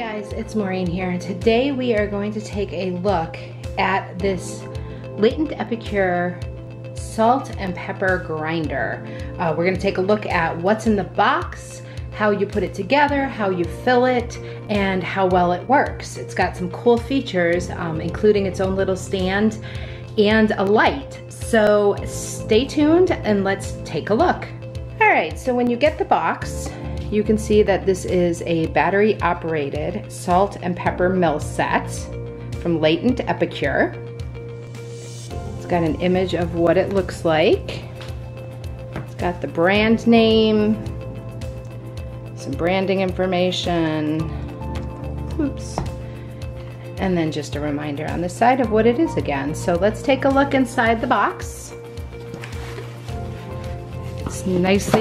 guys, it's Maureen here, and today we are going to take a look at this Latent Epicure salt and pepper grinder. We're going to take a look at what's in the box, how you put it together, how you fill it, and how well it works. It's got some cool features, including its own little stand and a light. So stay tuned and let's take a look. All right, so when you get the box, you can see that this is a battery-operated salt and pepper mill set from Latent Epicure. It's got an image of what it looks like. It's got the brand name, some branding information, oops, and then just a reminder on the side of what it is again. So let's take a look inside the box. It's nicely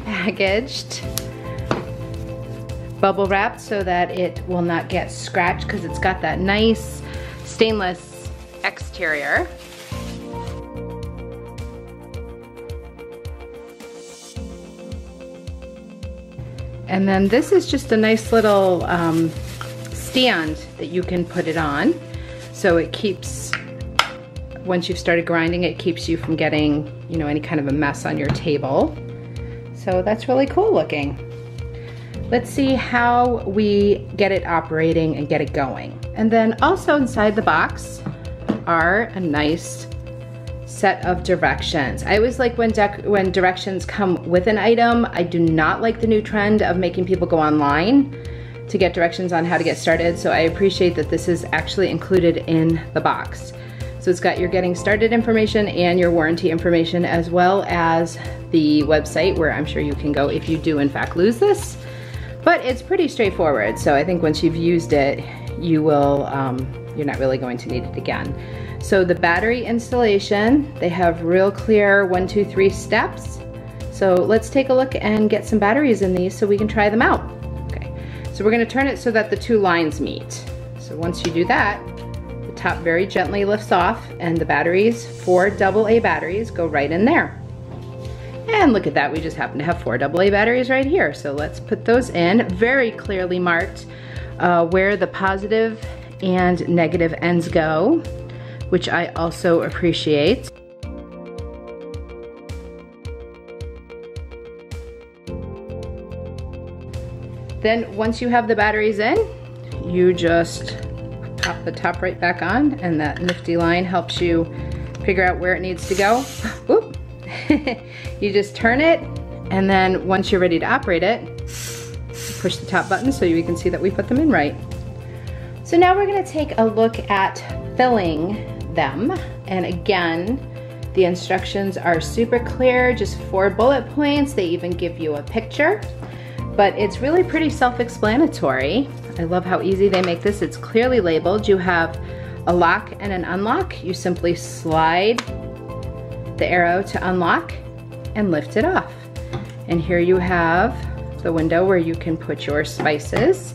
packaged, bubble wrapped so that it will not get scratched because it's got that nice stainless exterior. And then this is just a nice little stand that you can put it on, so it keeps, once you've started grinding, it keeps you from getting, you know, any kind of a mess on your table. So that's really cool looking. Let's see how we get it operating and get it going. And then also inside the box are a nice set of directions. I always like when directions come with an item. I do not like the new trend of making people go online to get directions on how to get started. So I appreciate that this is actually included in the box. So it's got your getting started information and your warranty information, as well as the website where I'm sure you can go if you do in fact lose this. But it's pretty straightforward, so I think once you've used it, you will, you're not really going to need it again. So the battery installation, they have real clear 1, 2, 3 steps. So let's take a look and get some batteries in these so we can try them out. Okay, so we're gonna turn it so that the two lines meet. So once you do that, top very gently lifts off, and the batteries, 4 AA batteries, go right in there. And look at that, we just happen to have 4 AA batteries right here. So let's put those in, very clearly marked where the positive and negative ends go, which I also appreciate. Then once you have the batteries in, you just pop the top right back on, and that nifty line helps you figure out where it needs to go. Whoop. You just turn it, and then once you're ready to operate it, push the top button so you can see that we put them in right. So now we're going to take a look at filling them, and again, the instructions are super clear, just 4 bullet points. They even give you a picture, but it's really pretty self-explanatory. I love how easy they make this. It's clearly labeled. You have a lock and an unlock. You simply slide the arrow to unlock and lift it off. And here you have the window where you can put your spices.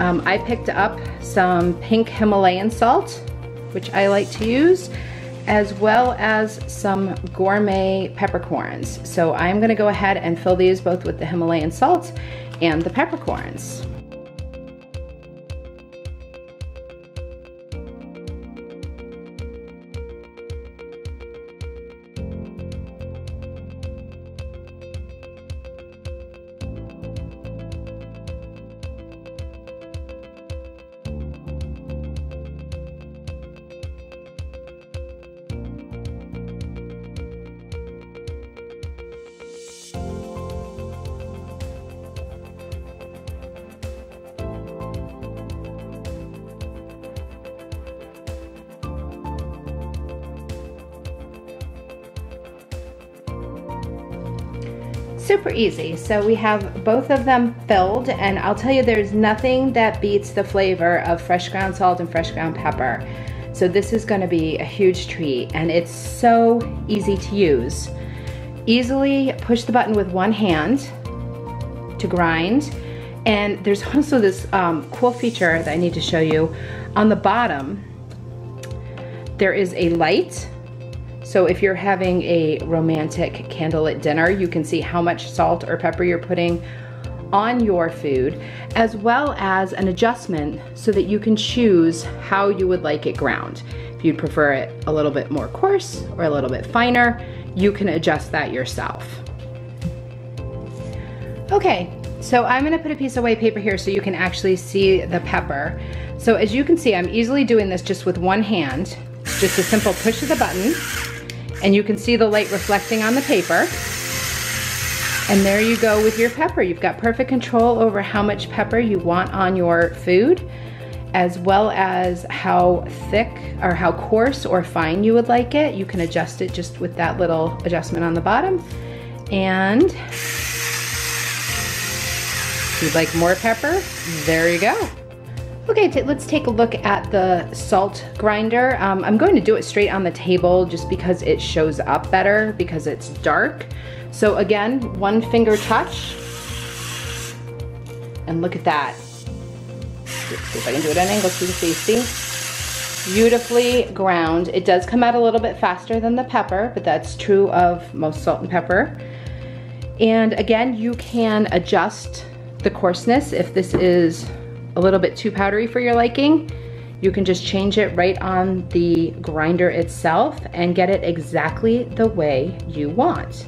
I picked up some pink Himalayan salt, which I like to use, as well as some gourmet peppercorns. So I'm gonna go ahead and fill these both with the Himalayan salt and the peppercorns. Super easy. So we have both of them filled, and I'll tell you, there's nothing that beats the flavor of fresh ground salt and fresh ground pepper. So this is going to be a huge treat, and it's so easy to use. Easily push the button with one hand to grind, and there's also this cool feature that I need to show you. On the bottom, there is a light. So if you're having a romantic candlelit dinner, you can see how much salt or pepper you're putting on your food, as well as an adjustment so that you can choose how you would like it ground. If you'd prefer it a little bit more coarse or a little bit finer, you can adjust that yourself. Okay, so I'm gonna put a piece of white paper here so you can actually see the pepper. So as you can see, I'm easily doing this just with one hand, just a simple push of the button, and you can see the light reflecting on the paper. And there you go with your pepper. You've got perfect control over how much pepper you want on your food, as well as how thick or how coarse or fine you would like it. You can adjust it just with that little adjustment on the bottom. And if you'd like more pepper, there you go. Okay, let's take a look at the salt grinder. I'm going to do it straight on the table just because it shows up better because it's dark. So again, one finger touch. And look at that. Let's see if I can do it at an angle so you can see. Beautifully ground. It does come out a little bit faster than the pepper, but that's true of most salt and pepper. And again, you can adjust the coarseness. If this is a little bit too powdery for your liking, you can just change it right on the grinder itself and get it exactly the way you want.